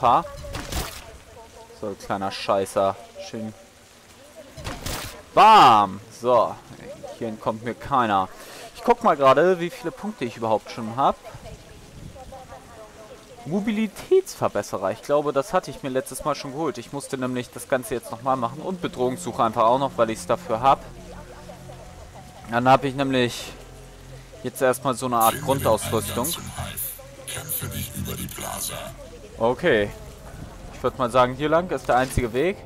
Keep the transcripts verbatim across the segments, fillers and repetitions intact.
super. So, kleiner Scheißer. Schön. Bam! So, hier entkommt mir keiner. Ich guck mal gerade, wie viele Punkte ich überhaupt schon habe. Mobilitätsverbesserer. Ich glaube, das hatte ich mir letztes Mal schon geholt. Ich musste nämlich das Ganze jetzt nochmal machen. Und Bedrohungssuche einfach auch noch, weil ich es dafür habe. Dann habe ich nämlich jetzt erstmal so eine Art Grundausrüstung. Okay. Ich würde mal sagen, hier lang ist der einzige Weg.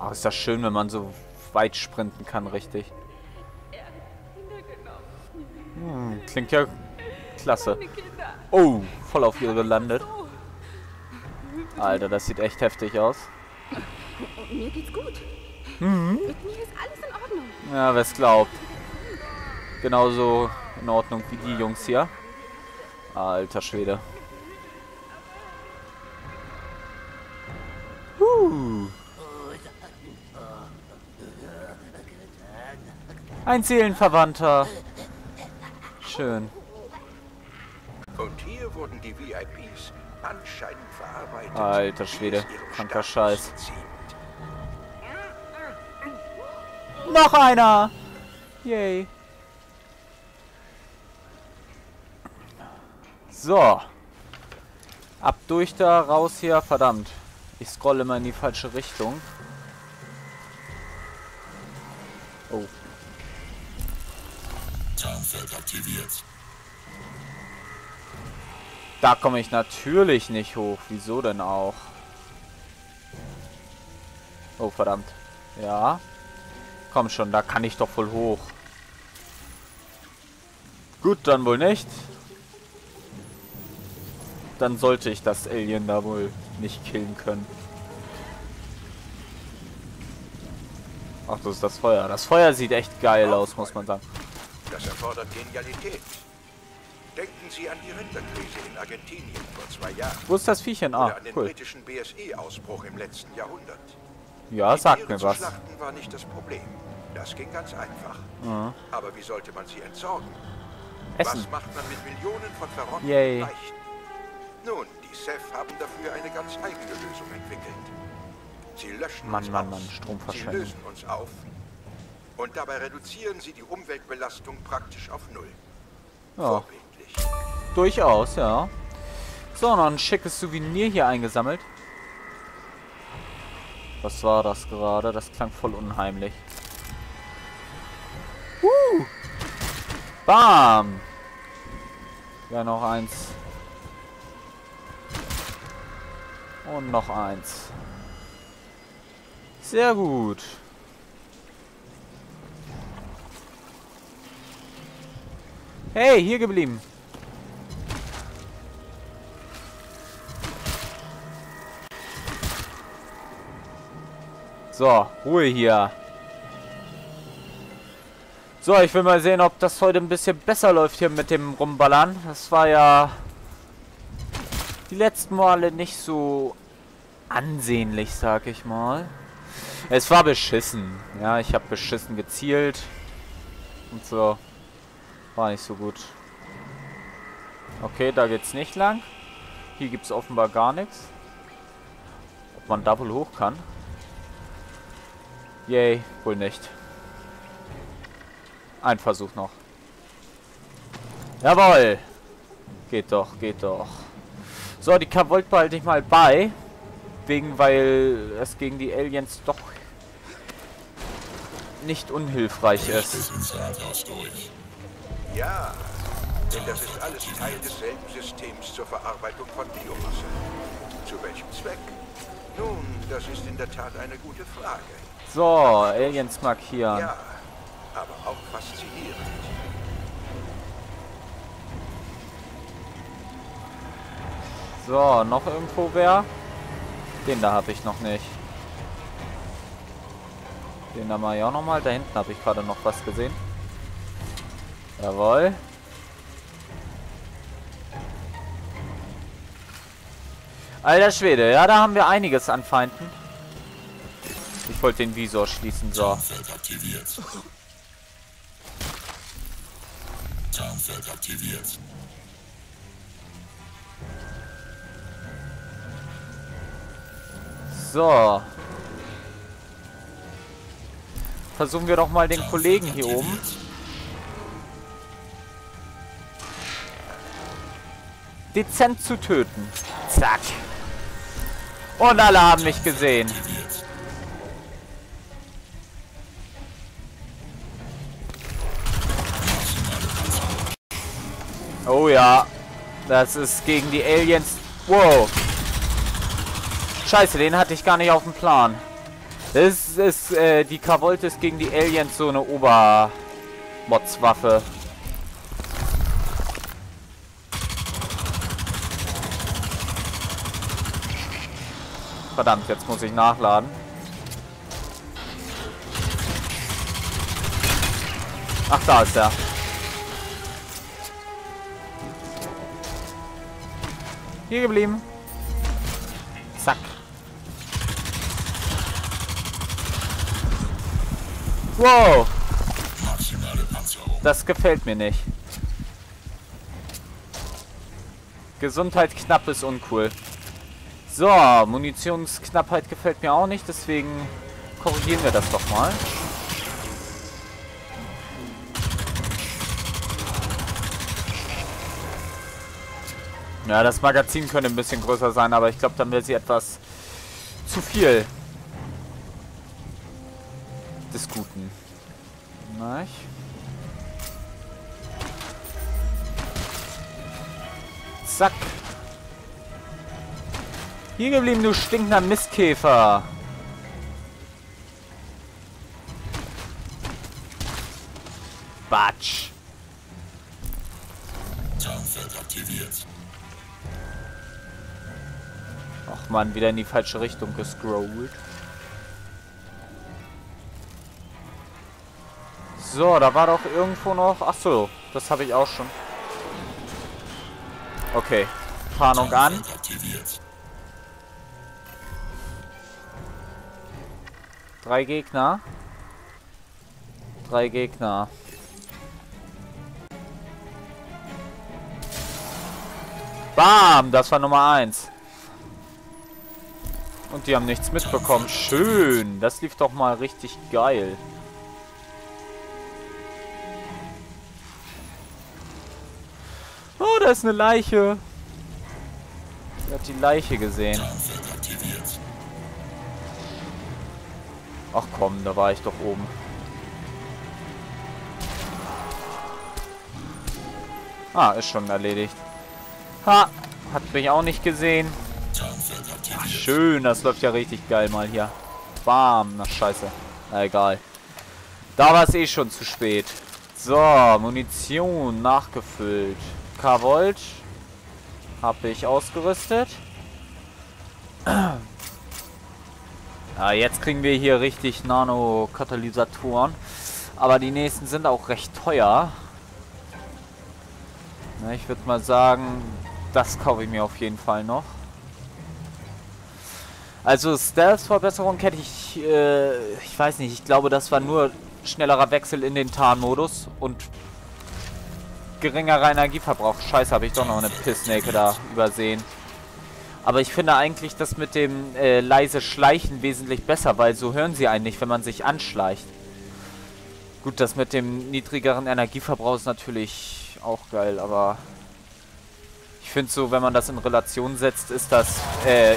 Oh, ist das schön, wenn man so weit sprinten kann, richtig. Hm, klingt ja klasse. Oh, voll auf ihr gelandet. Alter, das sieht echt heftig aus. Mir geht's gut. Mhm. Mit mir ist alles in Ordnung. Ja, wer's glaubt. Genauso in Ordnung wie die Jungs hier. Alter Schwede. Uh. Ein Seelenverwandter. Schön. Und hier wurden die V I Ps anscheinend verarbeitet. Alter Schwede, kranker Scheiß. Noch einer! Yay. So. Ab durch da, raus hier. Verdammt. Ich scrolle immer in die falsche Richtung. Oh. Tarnfeld aktiviert. Da komme ich natürlich nicht hoch. Wieso denn auch? Oh, verdammt. Ja. Komm schon, da kann ich doch wohl hoch. Gut, dann wohl nicht. Dann sollte ich das Alien da wohl nicht killen können. Ach, das ist das Feuer. Das Feuer sieht echt geil aus, muss man sagen. Das erfordert Genialität. Denken Sie an die Rinderkrise in Argentinien vor zwei Jahren. Wo ist das Viechchen? Ah, cool. Oder an den britischen B S E-Ausbruch im letzten Jahrhundert. Ja, sagt mir was. Schlachten war nicht das Problem. Das ging ganz einfach. Mhm. Aber wie sollte man sie entsorgen? Essen. Was macht man mit Millionen von verrotteten Leichen? Nun, die Seth haben dafür eine ganz eigene Lösung entwickelt. Sie löschen Mann, uns Mann, Mann, Stromverschwendung. Sie lösen uns auf. Und dabei reduzieren sie die Umweltbelastung praktisch auf null. Ja. Durchaus, ja. So, noch ein schickes Souvenir hier eingesammelt. Was war das gerade? Das klang voll unheimlich. Uh! Bam! Ja, noch eins. Und noch eins. Sehr gut. Hey, hier geblieben. So, Ruhe hier. So, ich will mal sehen, ob das heute ein bisschen besser läuft hier mit dem Rumballern. Das war ja die letzten Male nicht so ansehnlich, sag ich mal. Es war beschissen. Ja, ich habe beschissen gezielt. Und so. War nicht so gut. Okay, da geht's nicht lang. Hier gibt's offenbar gar nichts. Ob man da wohl hoch kann? Yay, wohl nicht. Ein Versuch noch. Jawohl! Geht doch, geht doch. So, die K-Volt behalte ich mal bei. Wegen, weil es gegen die Aliens doch nicht unhilfreich ist. Ja, denn das ist alles Teil desselben Systems zur Verarbeitung von Biomasse. Zu welchem Zweck? Nun, das ist in der Tat eine gute Frage. So, Aliens markieren. Ja, aber auch faszinierend. So, noch irgendwo wer? Den da habe ich noch nicht. Den da mache ich auch nochmal. Da hinten habe ich gerade noch was gesehen. Jawohl. Alter Schwede, ja, da haben wir einiges an Feinden. Ich wollte den Visor schließen, so. Tarnfeld aktiviert. Tarnfeld aktiviert. So. Versuchen wir doch mal den Kollegen hier oben. Dezent zu töten. Zack. Und alle haben mich gesehen. Oh ja. Das ist gegen die Aliens. Wow. Scheiße, den hatte ich gar nicht auf dem Plan. Das ist, äh, die Krawolte ist gegen die Aliens so eine Obermotzwaffe. Verdammt, jetzt muss ich nachladen. Ach, da ist er. Hier geblieben. Zack. Wow. Das gefällt mir nicht. Gesundheit knapp ist uncool. So, Munitionsknappheit gefällt mir auch nicht, deswegen korrigieren wir das doch mal. Ja, das Magazin könnte ein bisschen größer sein, aber ich glaube, dann will sie etwas zu viel des Guten. Nein. Zack. Hier geblieben, du stinkender Mistkäfer. Batsch. Tarnfeld aktiviert. Ach man, wieder in die falsche Richtung gescrollt. So, da war doch irgendwo noch... Ach so, das habe ich auch schon. Okay, Tarnung an. Drei Gegner. Drei Gegner. Bam, das war Nummer eins. Und die haben nichts mitbekommen. Schön. Das lief doch mal richtig geil. Oh, da ist eine Leiche. Wer hat die Leiche gesehen? Ach komm, da war ich doch oben. Ah, ist schon erledigt. Ha, hat mich auch nicht gesehen. Ach, schön, das läuft ja richtig geil mal hier. Bam, na scheiße. Na, egal. Da war es eh schon zu spät. So, Munition nachgefüllt. K-Volt habe ich ausgerüstet. Ja, jetzt kriegen wir hier richtig Nano-Katalysatoren. Aber die nächsten sind auch recht teuer. Na, ich würde mal sagen, das kaufe ich mir auf jeden Fall noch. Also Stealth-Verbesserung hätte ich, äh, ich weiß nicht, ich glaube, das war nur schnellerer Wechsel in den Tarnmodus und geringerer Energieverbrauch. Scheiße, habe ich doch noch eine Pissnake da übersehen. Aber ich finde eigentlich das mit dem äh, leise Schleichen wesentlich besser, weil so hören sie einen nicht, wenn man sich anschleicht. Gut, das mit dem niedrigeren Energieverbrauch ist natürlich auch geil, aber ich finde so, wenn man das in Relation setzt, ist das äh,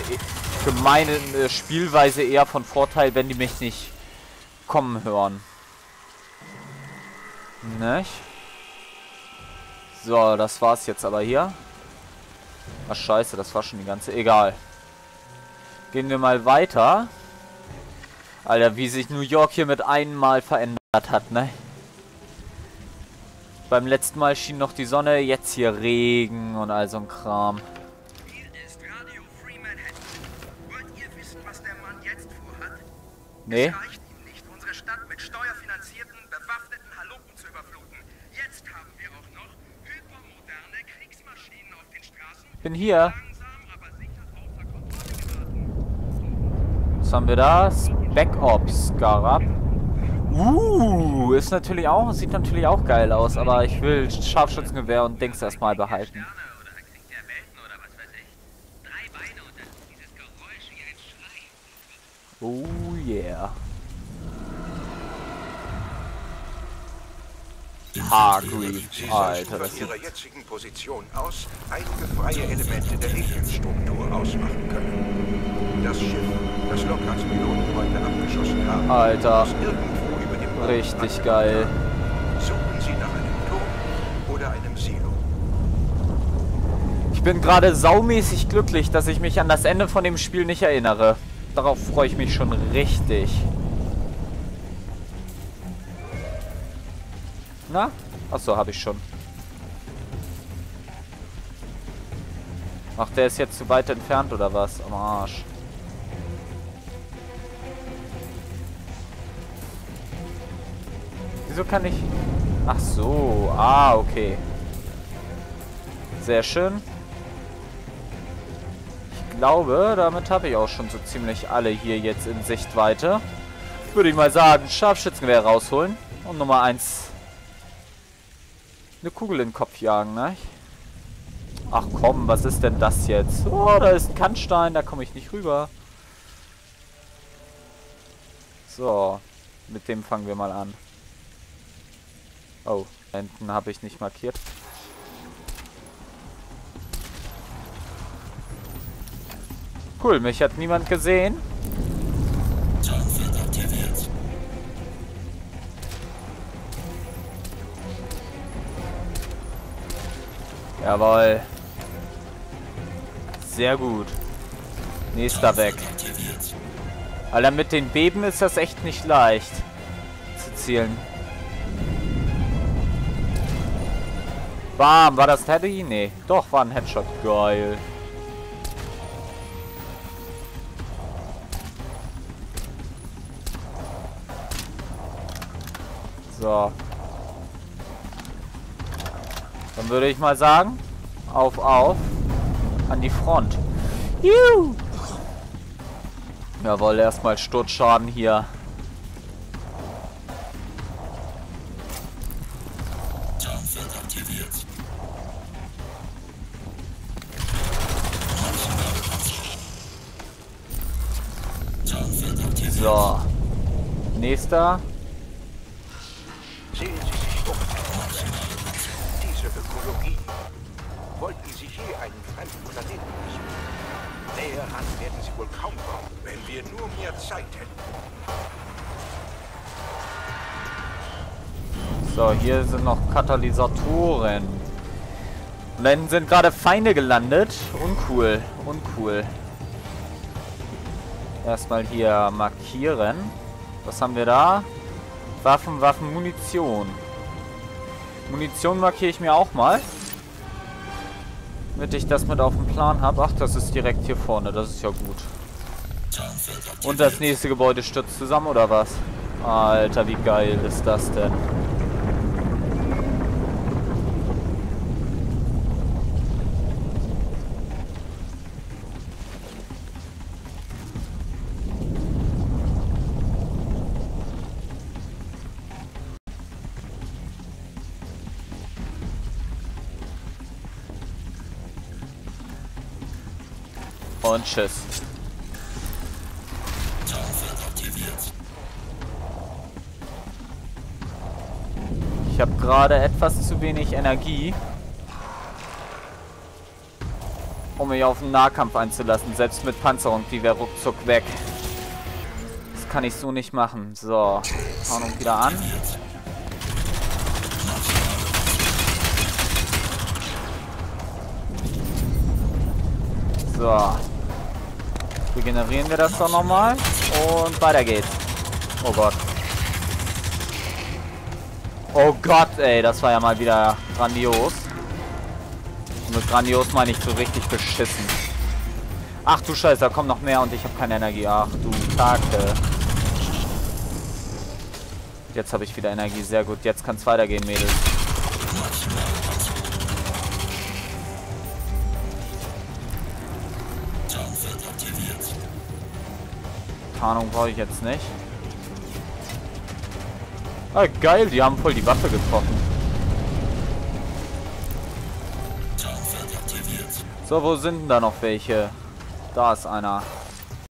für meine äh, Spielweise eher von Vorteil, wenn die mich nicht kommen hören. Nicht? So, das war's jetzt aber hier. Ach scheiße, das war schon die ganze... Egal. Gehen wir mal weiter. Alter, wie sich New York hier mit einem Mal verändert hat, ne? Beim letzten Mal schien noch die Sonne, jetzt hier Regen und all so ein Kram. Hier ist Radio Free Manhattan. Wollt ihr wissen, was der Mann jetzt vorhat? Nee. Es reicht ihm nicht, unsere Stadt mit steuerfinanzierten, bewaffneten Halunken zu überfluten. Jetzt haben wir auch noch hypermoderne Kriegsmaschinen auf den Straßen. Ich bin hier. Was haben wir da? Backups, Garab. Uh, ist natürlich auch, sieht natürlich auch geil aus, aber ich will Scharfschützengewehr und Dings erstmal behalten. Oh yeah. Hargreaves, Alter, das ist... ihrer jetzigen Position aus einige freie Elemente der Alien-Struktur ausmachen können. Das Schiff, das Lok als Piloten heute abgeschossen haben, Alter, ist irgendwo über dem Boden richtig geil. Suchen Sie nach einem Turm oder einem Silo. Ich bin gerade saumäßig glücklich, dass ich mich an das Ende von dem Spiel nicht erinnere. Darauf freue ich mich schon richtig. Na? Achso, habe ich schon. Ach, der ist jetzt zu weit entfernt, oder was? Am Arsch. Wieso kann ich... Ach so, ah, okay. Sehr schön. Ich glaube, damit habe ich auch schon so ziemlich alle hier jetzt in Sichtweite. Würde ich mal sagen, Scharfschützengewehr rausholen. Und Nummer eins... eine Kugel in den Kopf jagen, ne? Ach komm, was ist denn das jetzt? Oh, da ist ein Kannstein, da komme ich nicht rüber. So, mit dem fangen wir mal an. Oh, Enten habe ich nicht markiert. Cool, mich hat niemand gesehen. Jawohl. Sehr gut. Nächster weg. Alter, mit den Beben ist das echt nicht leicht zu zielen. Bam, war das Teddy? Nee. Doch, war ein Headshot. Geil. So. Dann würde ich mal sagen, auf, auf, an die Front. Juhu! Jawohl, erstmal Sturzschaden hier. Tarnfeld aktiviert. Tarnfeld aktiviert. So. Nächster. Wollten Sie je einen fremden Planeten besuchen? Näher ran werden Sie wohl kaum kommen, wenn wir nur mehr Zeit hätten. So, hier sind noch Katalysatoren. Und dann sind gerade Feinde gelandet. Uncool, uncool. Erstmal hier markieren. Was haben wir da? Waffen, Waffen, Munition. Munition markiere ich mir auch mal. Damit ich das mit auf dem Plan habe. Ach, das ist direkt hier vorne. Das ist ja gut. Und das nächste Gebäude stürzt zusammen, oder was? Alter, wie geil ist das denn? Und tschüss. Ich habe gerade etwas zu wenig Energie, um mich auf den Nahkampf einzulassen. Selbst mit Panzerung, die wäre ruckzuck weg. Das kann ich so nicht machen. So, Tarnung wieder an. So. Regenerieren wir das doch nochmal. Und weiter geht's. Oh Gott. Oh Gott, ey. Das war ja mal wieder grandios. Und mit grandios meine ich so richtig beschissen. Ach du Scheiße, da kommt noch mehr und ich habe keine Energie. Ach du Kacke. Jetzt habe ich wieder Energie. Sehr gut. Jetzt kann's weitergehen, Mädels. Tarnung brauche ich jetzt nicht. Ah, geil, die haben voll die Waffe getroffen. So, wo sind denn da noch welche? Da ist einer.